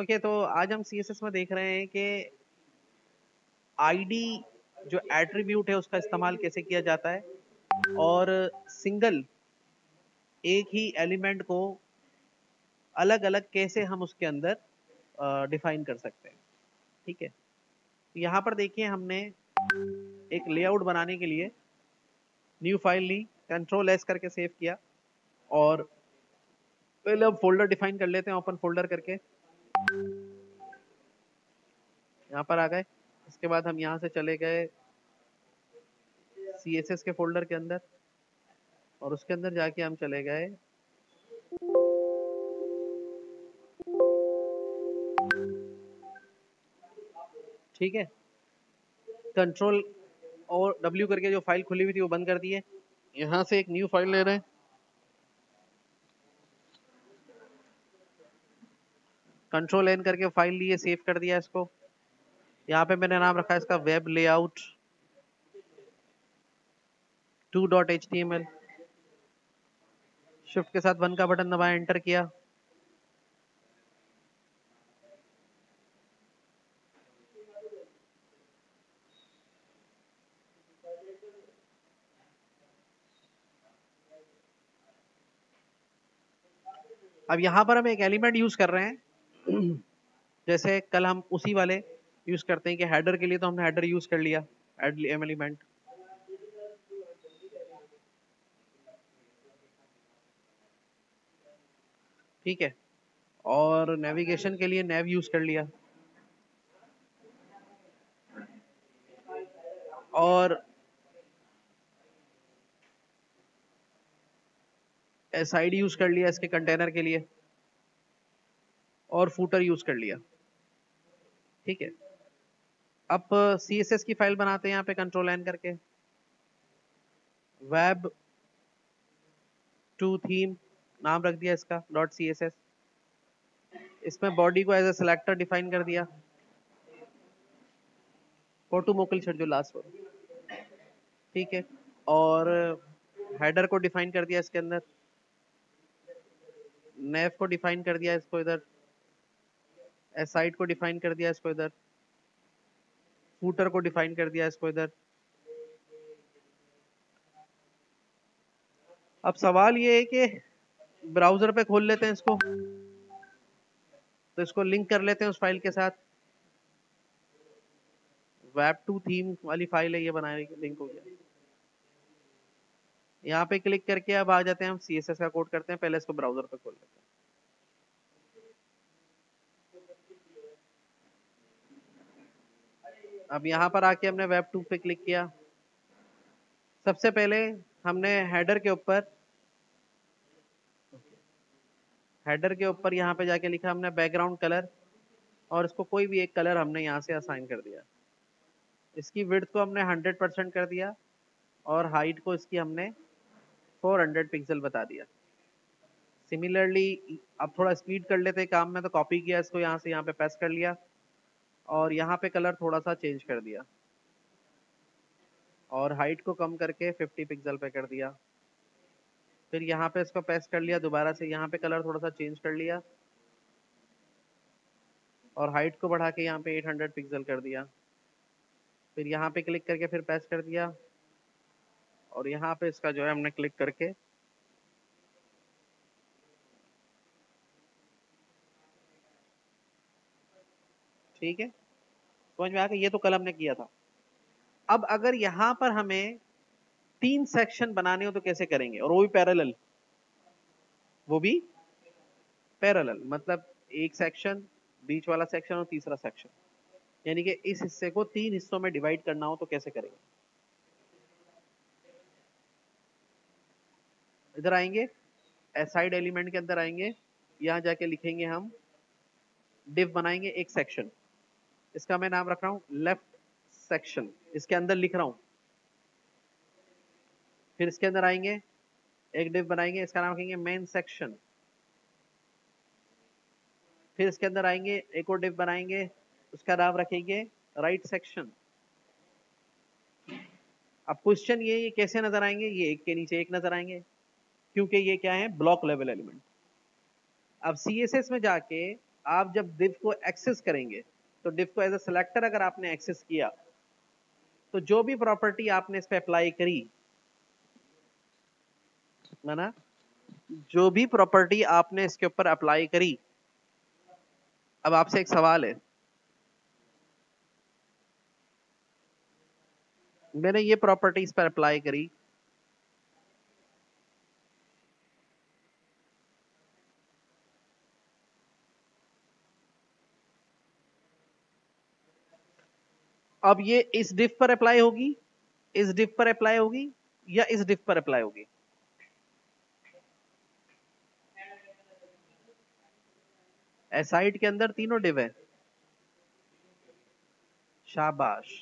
Okay तो आज हम CSS में देख रहे हैं कि ID जो एट्रीब्यूट है उसका इस्तेमाल कैसे किया जाता है और सिंगल एक ही एलिमेंट को अलग अलग कैसे हम उसके अंदर डिफाइन कर सकते हैं। ठीक है, यहाँ पर देखिए हमने एक लेआउट बनाने के लिए न्यू फाइल ली, Ctrl+S करके सेव किया और पहले अब फोल्डर डिफाइन कर लेते हैं। ओपन फोल्डर करके यहाँ पर आ गए। इसके बाद हम यहाँ से चले गए CSS के फोल्डर के अंदर और उसके अंदर जाके हम चले गए ठीक है, Ctrl+W करके जो फाइल खुली हुई थी वो बंद कर दिए। यहाँ से एक न्यू फाइल ले रहे हैं, Ctrl+N करके फाइल लिए, सेव कर दिया इसको। यहाँ पे मैंने नाम रखा है इसका वेब लेआउट 2.html। शिफ्ट के साथ 1 का बटन दबाया, एंटर किया। अब यहाँ पर हम एक एलिमेंट यूज कर रहे हैं, जैसे कल हम उसी वाले यूज करते हैं कि हेडर के लिए तो हमने हेडर यूज कर लिया, ऐड एलिमेंट। ठीक है, और नेविगेशन के लिए नेव यूज कर लिया और SID यूज कर लिया इसके कंटेनर के लिए और फूटर यूज कर लिया। ठीक है, अब CSS की फाइल बनाते हैं। यहाँ पे Ctrl+N करके web2theme नाम रख दिया इसका .css। इसमें बॉडी को एज ए सिलेक्टर डिफाइन कर दिया, फोटो मोकल छड़ जो लास्ट वो। ठीक है, और हेडर को डिफाइन कर दिया इसके अंदर, नेव को डिफाइन कर दिया इसको इधर, साइड को डिफाइन कर दिया इसको इधर, फूटर को डिफाइन कर दिया इसको इधर। अब सवाल ये है कि ब्राउजर पे खोल लेते हैं इसको, तो इसको लिंक कर लेते हैं उस फाइल के साथ। web2theme वाली फाइल है ये, बनाने के लिंक हो गया। यहाँ पे क्लिक करके अब आ जाते हैं हम CSS का कोड करते हैं। पहले इसको ब्राउजर पे खोल लेते हैं। अब यहाँ पर आके हमने web2 पे क्लिक किया। सबसे पहले हमने हेडर के ऊपर यहाँ पे जाके लिखा हमने बैकग्राउंड कलर और इसको कोई भी एक कलर हमने यहाँ से असाइन कर दिया। इसकी विड्थ को हमने 100% कर दिया और हाइट को इसकी हमने 400 पिक्सल बता दिया। सिमिलरली अब थोड़ा स्पीड कर लेते हैं काम में, तो कॉपी किया इसको यहाँ से यहाँ पे पेस्ट कर लिया और यहाँ पे कलर थोड़ा सा चेंज कर दिया और हाइट को कम करके 50 पिक्सल पे कर दिया। फिर यहाँ पे इसको पेस्ट कर लिया, दोबारा से यहाँ पे कलर थोड़ा सा चेंज कर लिया और हाइट को बढ़ा के यहाँ पे 800 पिक्सल कर दिया। फिर यहाँ पे क्लिक करके फिर पेस्ट कर दिया और यहाँ पे इसका जो है हमने क्लिक करके ठीक है, समझ में आया। ये तो कल हमने किया था। अब अगर यहाँ पर हमें 3 सेक्शन बनाने हो तो कैसे करेंगे, और वो भी पैरेलल, मतलब एक सेक्शन, बीच वाला सेक्शन और तीसरा सेक्शन, यानी कि इस हिस्से को 3 हिस्सों में डिवाइड करना हो तो कैसे करेंगे। इधर आएंगे, साइड एलिमेंट के अंदर आएंगे, यहाँ जाके लिखेंगे हम डिव बनाएंगे एक सेक्शन, इसका मैं नाम रख रहा हूँ लेफ्ट सेक्शन, इसके अंदर लिख रहा हूँ। फिर इसके अंदर आएंगे, एक डिव बनाएंगे, इसका नाम रखेंगे मेन सेक्शन। फिर इसके अंदर आएंगे, एक और डिव बनाएंगे, उसका नाम रखेंगे राइट सेक्शन। अब क्वेश्चन ये कैसे नजर आएंगे, ये एक के नीचे एक नजर आएंगे क्योंकि ये क्या है, ब्लॉक लेवल एलिमेंट। अब CSS में जाके आप जब div को एक्सेस करेंगे तो div को एज अ सेलेक्टर अगर आपने एक्सेस किया तो जो भी प्रॉपर्टी आपने इस पर अप्लाई करी, माना जो भी प्रॉपर्टी आपने इसके ऊपर अप्लाई करी, अब आपसे एक सवाल है, मैंने ये प्रॉपर्टी इस पर अप्लाई करी, अब ये इस डिफ पर अप्लाई होगी, इस डिफ पर अप्लाई होगी या इस डिफ पर अप्लाई होगी? एसाइड के अंदर तीनों डिव है, शाबाश,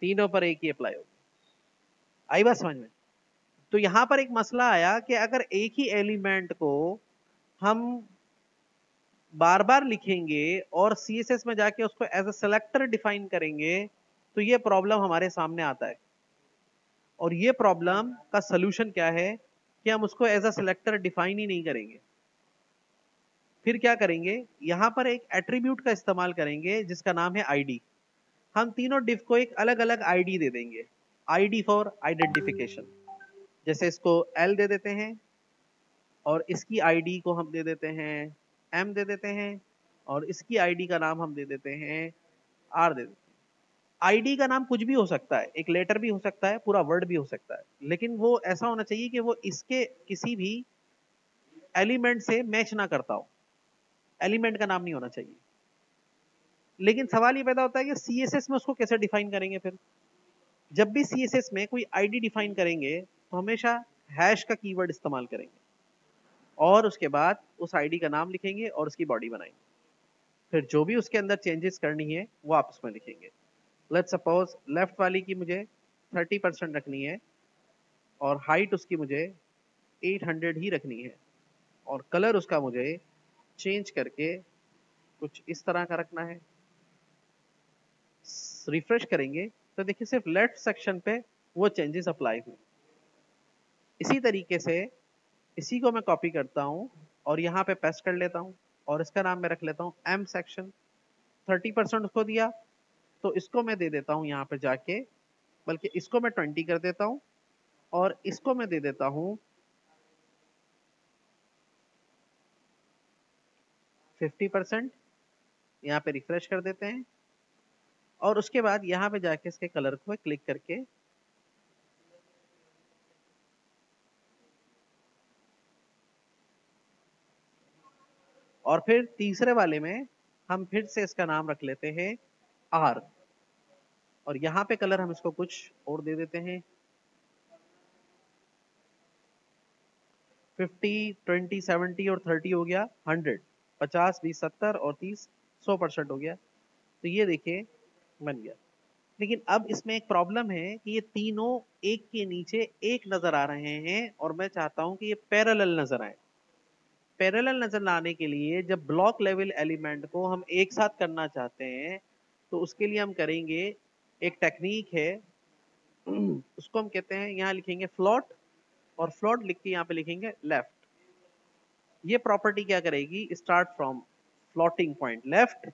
तीनों पर एक ही अप्लाई होगी। आई बात समझ में? तो यहां पर एक मसला आया कि अगर एक ही एलिमेंट को हम बार बार लिखेंगे और सीएसएस में जाके उसको एज अ सेलेक्टर डिफाइन करेंगे तो ये प्रॉब्लम हमारे सामने आता है। और ये प्रॉब्लम का सलूशन क्या है कि हम उसको एज अ सेलेक्टर डिफाइन ही नहीं करेंगे। फिर क्या करेंगे, यहाँ पर एक एट्रीब्यूट का इस्तेमाल करेंगे जिसका नाम है आईडी। हम तीनों डिव को एक अलग अलग आईडी दे देंगे, आईडी फॉर आइडेंटिफिकेशन। जैसे इसको एल दे देते हैं और इसकी आईडी को हम दे देते हैं एम दे देते हैं और इसकी आईडी का नाम हम दे देते हैं आर दे देते हैं। आईडी का नाम कुछ भी हो सकता है, एक लेटर भी हो सकता है, पूरा वर्ड भी हो सकता है, लेकिन वो ऐसा होना चाहिए कि वो इसके किसी भी एलिमेंट से मैच ना करता हो। एलिमेंट का नाम नहीं होना चाहिए। लेकिन सवाल ये पैदा होता है कि सीएसएस में उसको कैसे डिफाइन करेंगे। फिर जब भी सीएसएस में कोई आईडी डिफाइन करेंगे तो हमेशा हैश का कीवर्ड इस्तेमाल करेंगे और उसके बाद उस आईडी का नाम लिखेंगे और उसकी बॉडी बनाएंगे। फिर जो भी उसके अंदर चेंजेस करनी है वो आप उसमें लिखेंगे। लेट्स सपोज लेफ्ट वाली की मुझे 30% रखनी है और हाइट उसकी मुझे 800 ही रखनी है और कलर उसका मुझे चेंज करके कुछ इस तरह का रखना है। रिफ्रेश करेंगे तो देखिए सिर्फ लेफ्ट सेक्शन पे वो चेंजेस अप्लाई हुए। इसी तरीके से इसी को मैं कॉपी करता हूँ और यहाँ पे पेस्ट कर लेता हूँ और इसका नाम मैं रख लेता हूँ एम सेक्शन। 30% उसको दिया तो इसको मैं दे देता हूँ यहाँ पे जाके, बल्कि इसको मैं 20 कर देता हूँ और इसको मैं दे देता हूँ 50%। यहाँ पे रिफ्रेश कर देते हैं और उसके बाद यहाँ पे जाके इसके कलर को क्लिक करके और फिर तीसरे वाले में हम फिर से इसका नाम रख लेते हैं आर और यहाँ पे कलर हम इसको कुछ और दे देते हैं 50, 20, 70 और 30 हो गया 100, 50, 20, 70 और 30, 100% हो गया। तो ये देखिए बन गया। लेकिन अब इसमें एक प्रॉब्लम है कि ये तीनों एक के नीचे एक नजर आ रहे हैं और मैं चाहता हूं कि ये पैरेलल नजर आए। पैरेलल नजर लाने के लिए जब ब्लॉक लेवल एलिमेंट को हम एक साथ करना चाहते हैं तो उसके लिए हम करेंगे एक टेक्निक है, उसको हम कहते हैं, यहाँ लिखेंगे फ्लोट और फ्लोट लिख के यहाँ पे लिखेंगे लेफ्ट। ये प्रॉपर्टी क्या करेगी, start from floating point left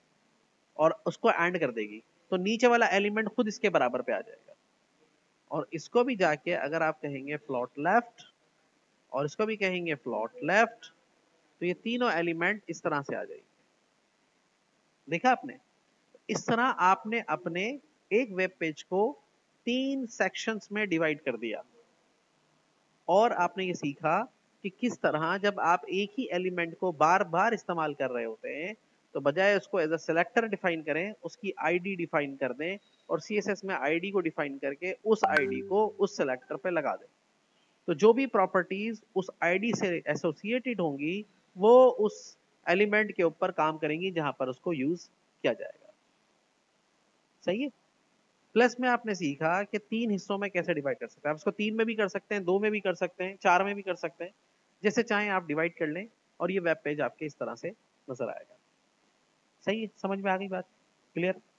और उसको एंड कर देगी तो नीचे वाला एलिमेंट खुद इसके बराबर पे आ जाएगा। और इसको भी जाके अगर आप कहेंगे फ्लोट लेफ्ट और इसको भी कहेंगे फ्लोट लेफ्ट तो ये तीनों एलिमेंट इस तरह से आ जाएंगे। देखा आपने, इस तरह आपने अपने एक वेब पेज को 3 सेक्शंस में डिवाइड कर दिया और आपने ये सीखा कि किस तरह जब आप एक ही एलिमेंट को बार बार इस्तेमाल कर रहे होते हैं तो बजाय उसको एज अ सेलेक्टर डिफाइन करें, उसकी आईडी डिफाइन कर दें और सीएसएस में आईडी को डिफाइन करके उस आईडी को उस सेलेक्टर पे लगा दें। तो जो भी प्रॉपर्टीज उस आईडी से एसोसिएटेड होंगी वो उस एलिमेंट के ऊपर काम करेंगी जहां पर उसको यूज किया जाएगा। सही है। प्लस में आपने सीखा कि 3 हिस्सों में कैसे डिवाइड कर सकते हैं। आप इसको 3 में भी कर सकते हैं, 2 में भी कर सकते हैं, 4 में भी कर सकते हैं, जैसे चाहें आप डिवाइड कर लें और ये वेब पेज आपके इस तरह से नजर आएगा। सही है, समझ में आ गई बात, क्लियर।